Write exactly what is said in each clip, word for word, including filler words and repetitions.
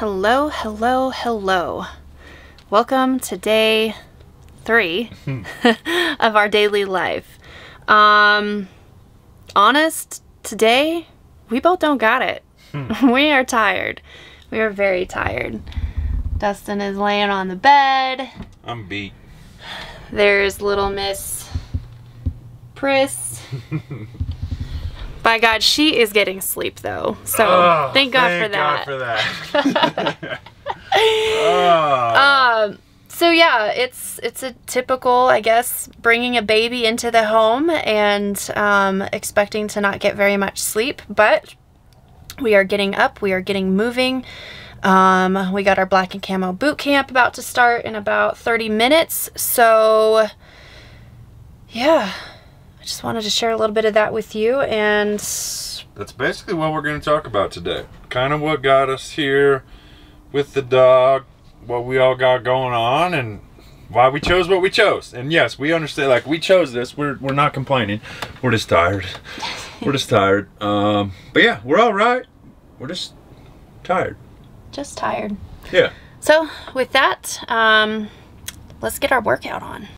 Hello, hello, hello. Welcome to day three of our daily life. Um, honest, today, we both don't got it. We are tired. We are very tired. Dustin is laying on the bed. I'm beat. There's little Miss Priss. By God, she is getting sleep though. So oh, thank God thank for that. God for that. oh. Um. So yeah, it's it's a typical, I guess, bringing a baby into the home and um, expecting to not get very much sleep, but we are getting up. We are getting moving. Um, we got our black and camo boot camp about to start in about thirty minutes. So yeah, I just wanted to share a little bit of that with you. And that's basically what we're going to talk about today. Kind of what got us here with the dog, what we all got going on and why we chose what we chose. And yes, we understand, like, we chose this. We're, we're not complaining. We're just tired. We're just tired. Um, but yeah, we're all right. We're just tired. Just tired. Yeah. So with that, um, let's get our workout on.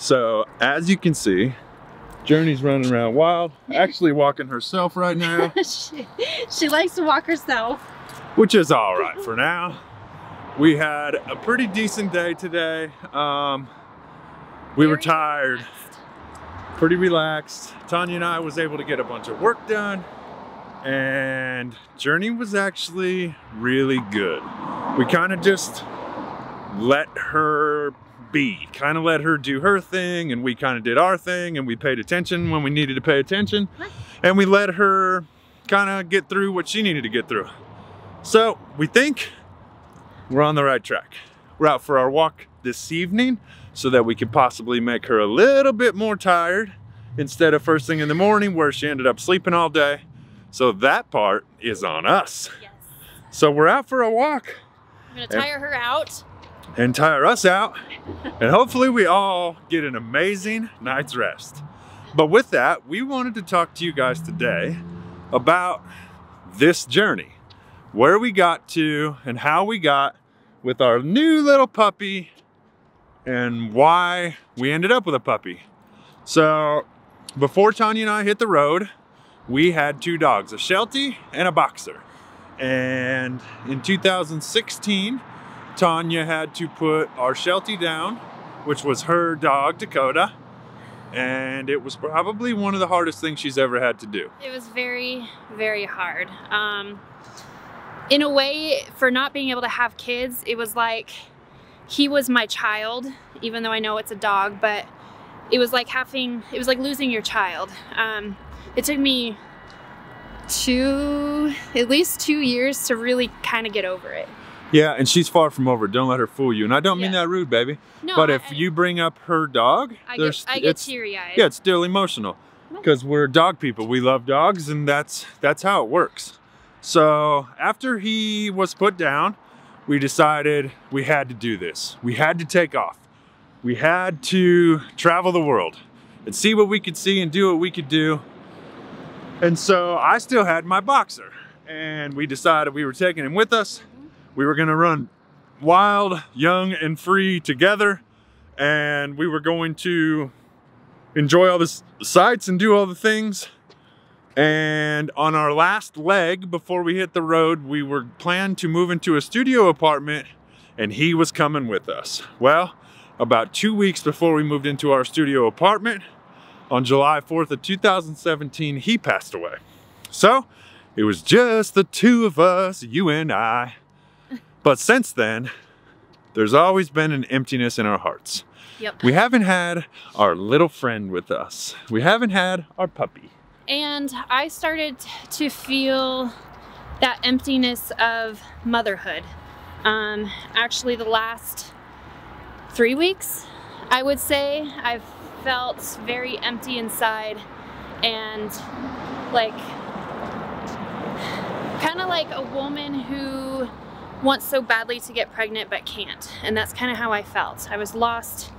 So, as you can see, Journey's running around wild, actually walking herself right now. she, she likes to walk herself. Which is all right for now. We had a pretty decent day today. Um, we Very were tired, relaxed. pretty relaxed. Tonya and I was able to get a bunch of work done, and Journey was actually really good. We kind of just let her B, kind of let her do her thing, and we kind of did our thing, and we paid attention when we needed to pay attention, and we let her kind of get through what she needed to get through. So we think we're on the right track. We're out for our walk this evening so that we could possibly make her a little bit more tired instead of first thing in the morning where she ended up sleeping all day. So that part is on us. Yes. So we're out for a walk. I'm gonna tire her out. And tire us out, and hopefully we all get an amazing night's rest. But with that, we wanted to talk to you guys today about this journey, where we got to and how we got with our new little puppy and why we ended up with a puppy. So before Tonya and I hit the road, we had two dogs, a Sheltie and a Boxer. And in two thousand sixteen, Tonya had to put our Sheltie down, which was her dog, Dakota, and it was probably one of the hardest things she's ever had to do. It was very, very hard. Um, in a way, for not being able to have kids, it was like he was my child, even though I know it's a dog, but it was like having, it was like losing your child. Um, it took me two, at least two years to really kind of get over it. Yeah, and she's far from over. Don't let her fool you. And I don't mean yeah. that rude, baby. No, but I, if I, you bring up her dog, I get, I get teary-eyed. Yeah, it's still emotional because we're dog people. We love dogs, and that's that's how it works. So after he was put down, we decided we had to do this. We had to take off. We had to travel the world and see what we could see and do what we could do. And so I still had my Boxer, and we decided we were taking him with us. We were gonna run wild, young, and free together, and we were going to enjoy all the sights and do all the things. And on our last leg, before we hit the road, we were planned to move into a studio apartment, and he was coming with us. Well, about two weeks before we moved into our studio apartment, on July fourth of two thousand seventeen, he passed away. So, it was just the two of us, you and I. But since then, there's always been an emptiness in our hearts. Yep. We haven't had our little friend with us. We haven't had our puppy. And I started to feel that emptiness of motherhood. Um, actually, the last three weeks, I would say, I've felt very empty inside and like, kind of like a woman who wants so badly to get pregnant but can't. And that's kind of how I felt. I was lost,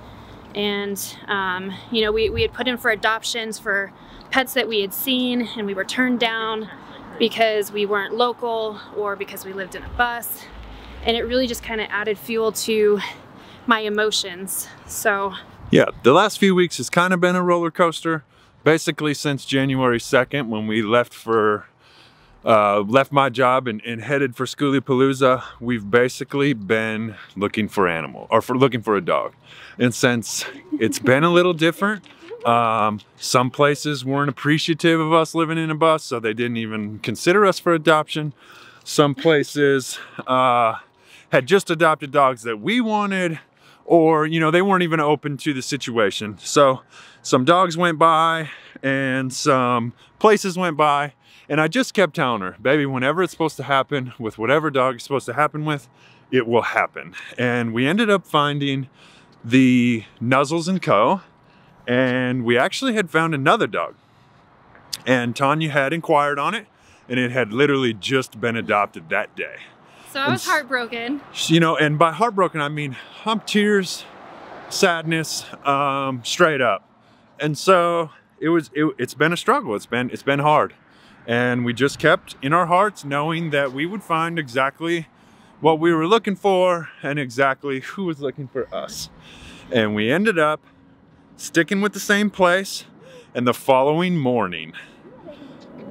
and um, you know, we, we had put in for adoptions for pets that we had seen, and we were turned down because we weren't local or because we lived in a bus. And it really just kind of added fuel to my emotions. So yeah, the last few weeks has kind of been a roller coaster, basically since January second, when we left for uh, left my job and, and headed for Schoolie Palooza. We've basically been looking for animal or for looking for a dog. And since it's been a little different, um, some places weren't appreciative of us living in a bus, so they didn't even consider us for adoption. Some places uh, had just adopted dogs that we wanted, or, you know, they weren't even open to the situation. So some dogs went by and some places went by, and I just kept telling her, baby, whenever it's supposed to happen with whatever dog it's supposed to happen with, it will happen. And we ended up finding the Nuzzles and Co. And we actually had found another dog, and Tonya had inquired on it, and it had literally just been adopted that day. So I was and, heartbroken. You know, and by heartbroken, I mean hump tears, sadness, um, straight up. And so it was, it, it's been a struggle. It's been, it's been hard. And we just kept in our hearts knowing that we would find exactly what we were looking for and exactly who was looking for us. And we ended up sticking with the same place, and the following morning,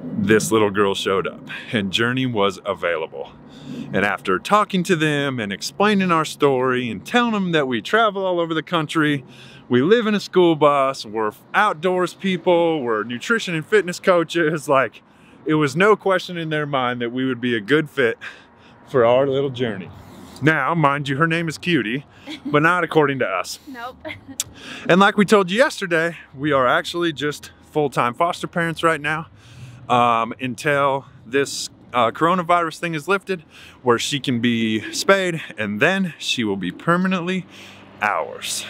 this little girl showed up and Journey was available. And after talking to them and explaining our story and telling them that we travel all over the country, we live in a school bus, we're outdoors people, we're nutrition and fitness coaches, like, it was no question in their mind that we would be a good fit for our little Journey. Now, mind you, her name is Cutie, but not according to us. Nope. And like we told you yesterday, we are actually just full-time foster parents right now, um, until this uh, coronavirus thing is lifted, where she can be spayed, and then she will be permanently ours.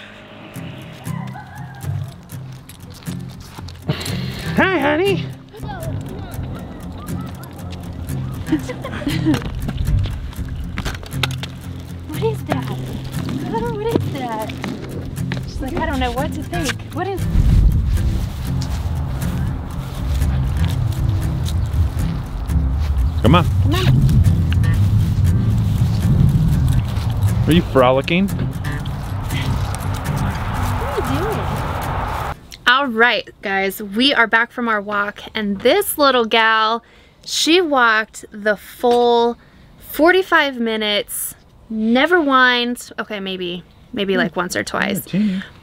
Hi, honey. What is that? Oh, what is that? She's like, I don't know what to think. What is... Come on. Come on. Are you frolicking? What are you doing? All right, guys, we are back from our walk, and this little gal, she walked the full forty-five minutes. Never whined. Okay, maybe maybe like once or twice,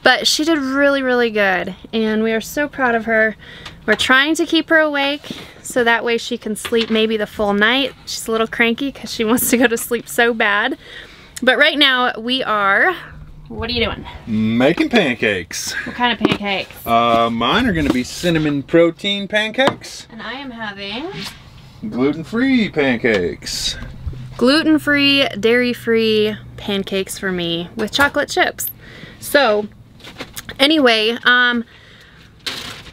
but she did really really good, and we are so proud of her. We're trying to keep her awake so that way she can sleep maybe the full night. She's a little cranky because she wants to go to sleep so bad, but right now we are, what are you doing? Making pancakes. What kind of pancakes? Uh, mine are gonna be cinnamon protein pancakes, and I am having gluten-free pancakes. Gluten-free, dairy-free pancakes for me with chocolate chips. So anyway, um,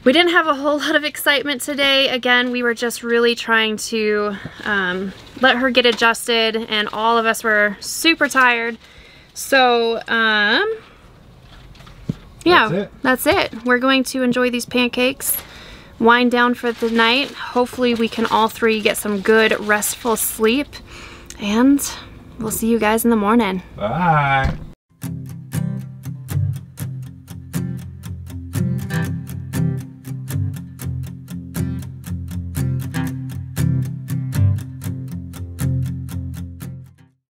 we didn't have a whole lot of excitement today. Again, we were just really trying to um, let her get adjusted, and all of us were super tired. So um, yeah, that's it. that's it. We're going to enjoy these pancakes, wind down for the night. Hopefully we can all three get some good restful sleep. And we'll see you guys in the morning. Bye.